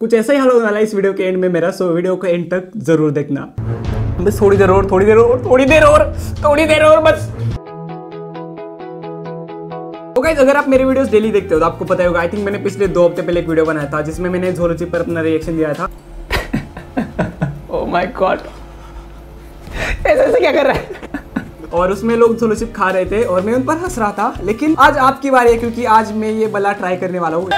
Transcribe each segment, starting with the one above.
कुछ ऐसा ही हाल होने वाला है इस वीडियो के एंड में मेरा। सो वीडियो को एंड तक जरूर देखना। बस थोड़ी देर और थोड़ी देर और बस। तो गाइस अगर आप मेरे वीडियोस डेली देखते हो तो आपको पता होगा, आई थिंक मैंने पिछले 2 हफ्ते पहले एक वीडियो बनाया था जिसमें मैंने जोलो चिप पर अपना रिएक्शन दिया था। ओह माय गॉड, ऐसे क्या कर रहा है? और उसमें लोग जोलो चिप खा रहे थे और मैं उन पर हंस रहा था। लेकिन आज आपकी बारी है क्योंकि आज मैं ये बला ट्राई करने वाला हूँ।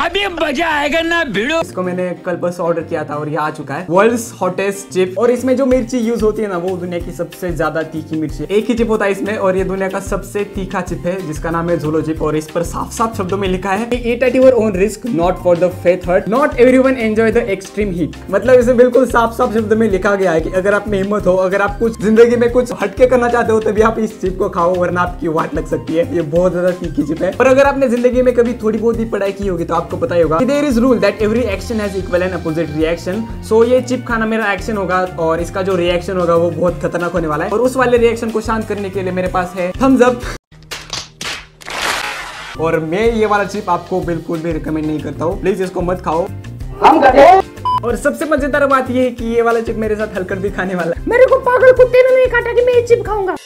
अभी मजा आएगा ना भिड़ो। इसको मैंने कल बस ऑर्डर किया था और ये आ चुका है, वर्ल्ड्स हॉटेस्ट चिप। और इसमें जो मिर्ची यूज होती है ना वो दुनिया की सबसे ज्यादा तीखी मिर्ची है। एक ही चिप होता है इसमें और ये दुनिया का सबसे तीखा चिप है जिसका नाम है जोलो चिप। और इस पर साफ साफ शब्दों में लिखा है eat at your own risk, not for the faith hurt, not everyone enjoy the extreme heat. मतलब इसे बिल्कुल साफ साफ शब्दों में लिखा गया है कि अगर आप में हिम्मत हो, अगर आप कुछ जिंदगी में कुछ हटके करना चाहते हो तभी आप इस चिप को खाओ, वरना आपकी वाट लग सकती है। ये बहुत ज्यादा तीखी चिप है। पर अगर आपने जिंदगी में कभी थोड़ी बहुत भी पढ़ाई की होगी तो आपको पता ही होगा कि there is rule that every action has equal and opposite reaction. So ये चिप खाना मेरा एक्शन होगा और इसका जो रिएक्शन होगा वो बहुत खतरनाक होने वाला है। और उस वाले रिएक्शन को शांत करने के लिए मेरे पास है थम्स अप। और मैं ये वाला चिप आपको बिल्कुल भी रिकमेंड नहीं करता हूँ, प्लीज इसको मत खाओ। हम और सबसे मजेदार बात ये है कि ये वाला चिप मेरे साथ हलकर भी खाने वाला है। मेरे को पागल कुत्ते ने नहीं काटा कि मैं ये चिप खाऊंगा।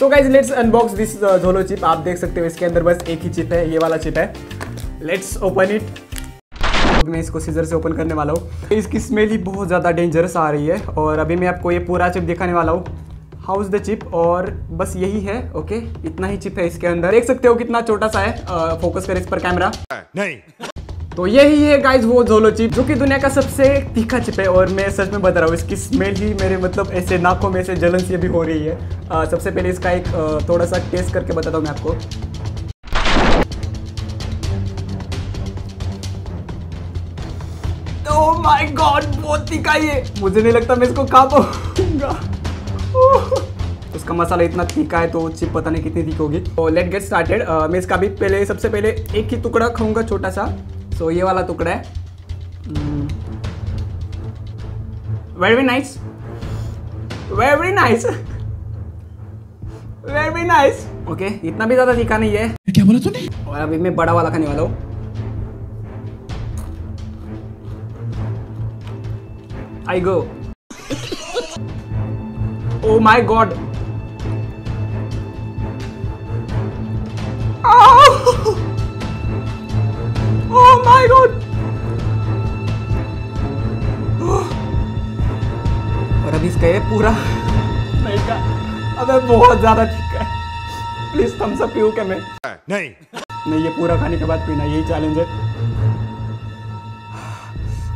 तो guys let's unbox this Jolo chip. आप देख सकते हो इसके अंदर बस एक ही चिप है, ये वाला चिप है। Let's open it. मैं इसको सीजर से ओपन करने वाला हूँ। इसकी स्मेल ही बहुत ज़्यादा डेंजरस आ रही है। और अभी मैं आपको ये पूरा चिप दिखाने वाला हूँ, हाउ इज द चिप। और बस यही है, ओके इतना ही चिप है इसके अंदर। देख सकते हो कितना छोटा सा है। फोकस कर इस पर कैमरा, नहीं। तो यही है गाइज वो जोलो चिप जो कि दुनिया का सबसे तीखा चिप है। और मैं सच में बता रहा हूँ इसकी स्मेल ही मेरे मतलब ऐसे नाकों में से जलन सी अभी हो रही है। सबसे पहले इसका एक थोड़ा सा टेस्ट करके बताता हूँ मैं आपको। ओह माय गॉड, बहुत तीखा ये, मुझे नहीं लगता मैं इसको खा पाऊंगा। उसका मसाला इतना तीखा है तो चिप पता नहीं कितनी तीखी होगी। तो लेट गेट स्टार्टेड। मैं इसका भी पहले सबसे पहले एक ही टुकड़ा खाऊंगा, छोटा सा। तो ये वाला टुकड़ा है, very nice, very nice, very nice. Okay इतना भी ज्यादा तीखा नहीं है। क्या बोला तूने? और अभी मैं बड़ा वाला खाने वाला हूँ। आई गो। ओ माय गॉड, पूरा नहीं का। अबे बहुत ज्यादा तीखा है, प्लीज थम्स अप पीऊं क्या मैं? नहीं नहीं, ये पूरा खाने के बाद पीना, यही चैलेंज है।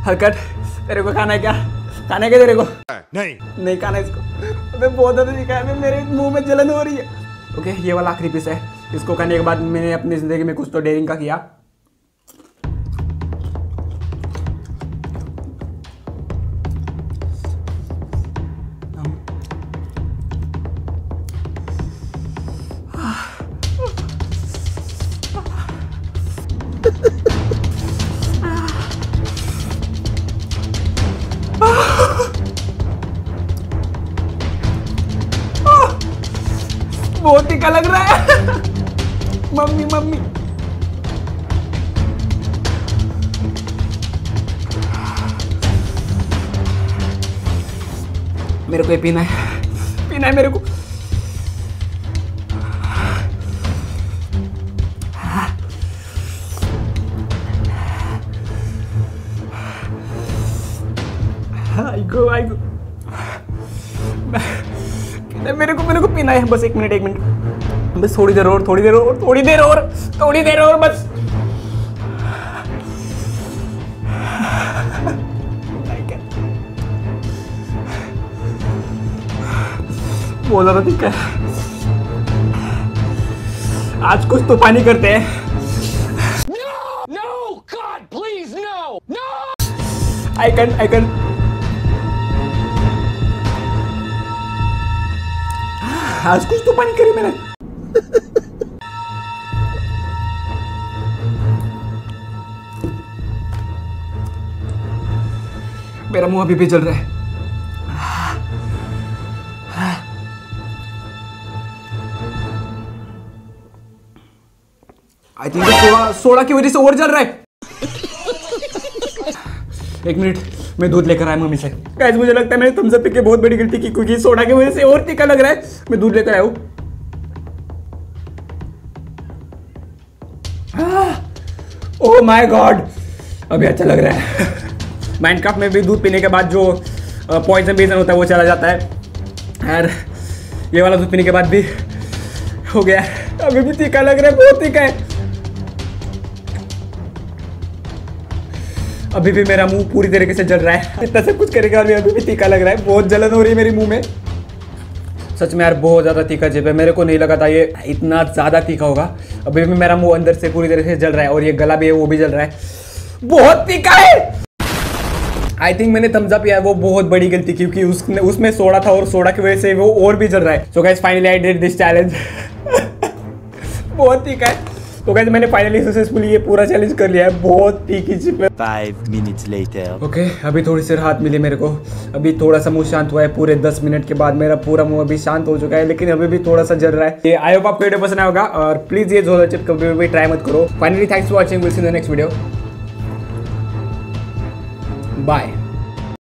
हरकत, तेरे को खाना है क्या? खाना है क्या तेरे को? नहीं नहीं खाना इसको। अबे बहुत ज्यादा तीखा है, मेरे मुंह में जलन हो रही है। ओके ये वाला आखिरी पीस है। इसको खाने के बाद मैंने अपनी जिंदगी में कुछ तो डेयरिंग का किया। बहुत तीखा लग रहा है। मम्मी मम्मी, मेरे को ये पीना है, पीना है मेरे को। आई गो। मेरे को पीना है। बस एक मिनट, बस थोड़ी देर और बस। बहुत ज्यादा दिक्कत है, आज कुछ तो पानी करते हैं। आई कैन आज कुछ तो पानी करी मैंने। मेरा मुंह अभी भी जल रहा है। आई थिंक सोडा की वजह से और जल रहा है। एक मिनट, मैं दूध लेकर आया मम्मी से। गाइस मुझे लगता है मैंने तुमसे पी के बहुत बड़ी गलती की क्योंकि सोडा की वजह से और तीखा लग रहा है। मैं दूध लेकर आया हूँ। ओह माय गॉड, अभी अच्छा लग रहा है। माइनक्राफ्ट में भी दूध पीने के बाद जो पॉइजन बेजन होता है वो चला जाता है, और ये वाला दूध पीने के बाद भी हो गया। अभी भी तीखा लग रहा है, बहुत तीखा है। अभी भी मेरा मुंह पूरी तरीके से जल रहा है। इतना सब कुछ करेगा और अभी भी तीखा लग रहा है। बहुत जलन हो रही है मेरे मुंह में। सच में यार बहुत ज़्यादा तीखा चिप है। मेरे को नहीं लगा था ये इतना ज़्यादा तीखा होगा। अभी भी मेरा मुंह अंदर से पूरी तरीके से जल रहा है और ये गला भी है वो भी जल रहा है। बहुत तीखा है। आई थिंक मैंने थम्स अप यार वो बहुत बड़ी गलती की क्योंकि उसमें सोडा था और सोडा की वजह से वो और भी जल रहा है। So guys finally I did this challenge. बहुत तीखा है। तो गाइस मैंने फाइनली सक्सेसफुली ये पूरा चैलेंज कर लिया है। बहुत तीखी चिप है। 5 मिनट्स लेटर। ओके अभी थोड़ी सी राहत मिली मेरे को। अभी थोड़ा सा मुंह शांत हुआ है। पूरे 10 मिनट के बाद मेरा पूरा मुंह अभी शांत हो चुका है, लेकिन अभी भी थोड़ा सा जल रहा है। ये आई होप आपको वीडियो पसंद आएगा और प्लीज ये जोलो चिप कभी भी ट्राई मत करो। Finally thanks for watching, will see in the next video, bye.